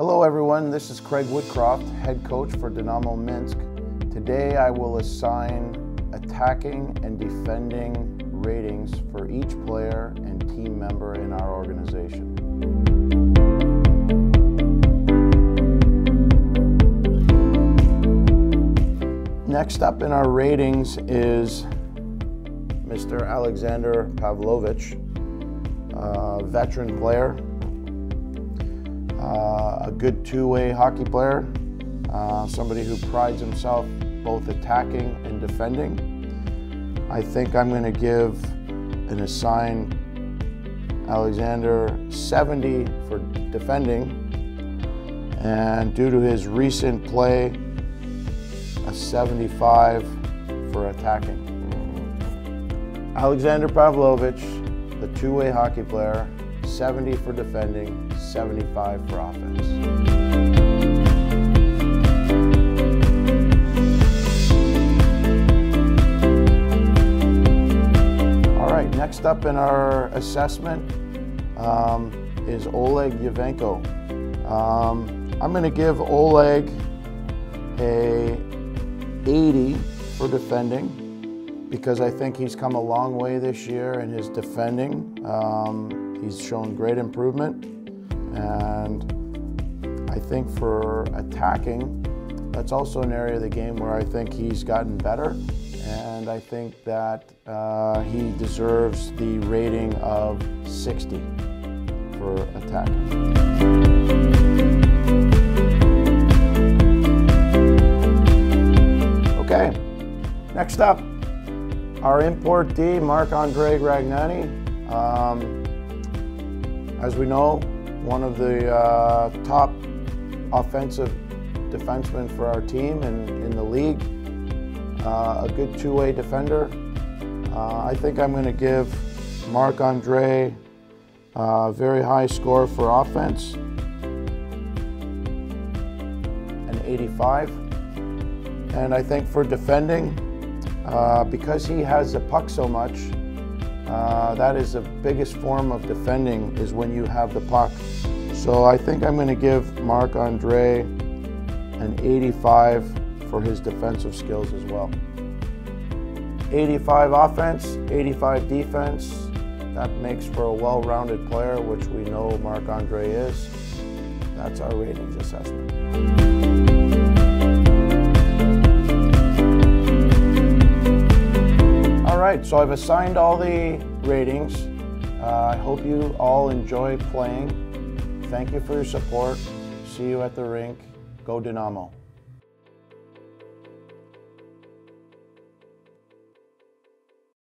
Hello everyone, this is Craig Woodcroft, head coach for Dinamo Minsk. Today I will assign attacking and defending ratings for each player and team member in our organization. Next up in our ratings is Mr. Alexander Pavlovich, a veteran player. A good two-way hockey player, somebody who prides himself both attacking and defending. I think I'm going to give and assign Alexander 70 for defending, and due to his recent play, a 75 for attacking. Alexander Pavlovich, the two-way hockey player, 70 for defending, 75 for offense. All right, next up in our assessment is Oleg Yevenko. I'm going to give Oleg a 80 for defending because I think he's come a long way this year in his defending. He's shown great improvement, and I think for attacking, that's also an area of the game where I think he's gotten better, and I think that he deserves the rating of 60 for attacking. Okay, next up, our importee, Marc-Andre Gragnani. As we know, one of the top offensive defensemen for our team and in the league, a good two-way defender. I think I'm going to give Marc-Andre a very high score for offense, an 85. And I think for defending, because he has the puck so much, that is the biggest form of defending, is when you have the puck. So I think I'm going to give Marc-Andre an 85 for his defensive skills as well. 85 offense, 85 defense. That makes for a well-rounded player, which we know Marc-Andre is. That's our ratings assessment. So I've assigned all the ratings. I hope you all enjoy playing. Thank you for your support. See you at the rink. Go Dinamo!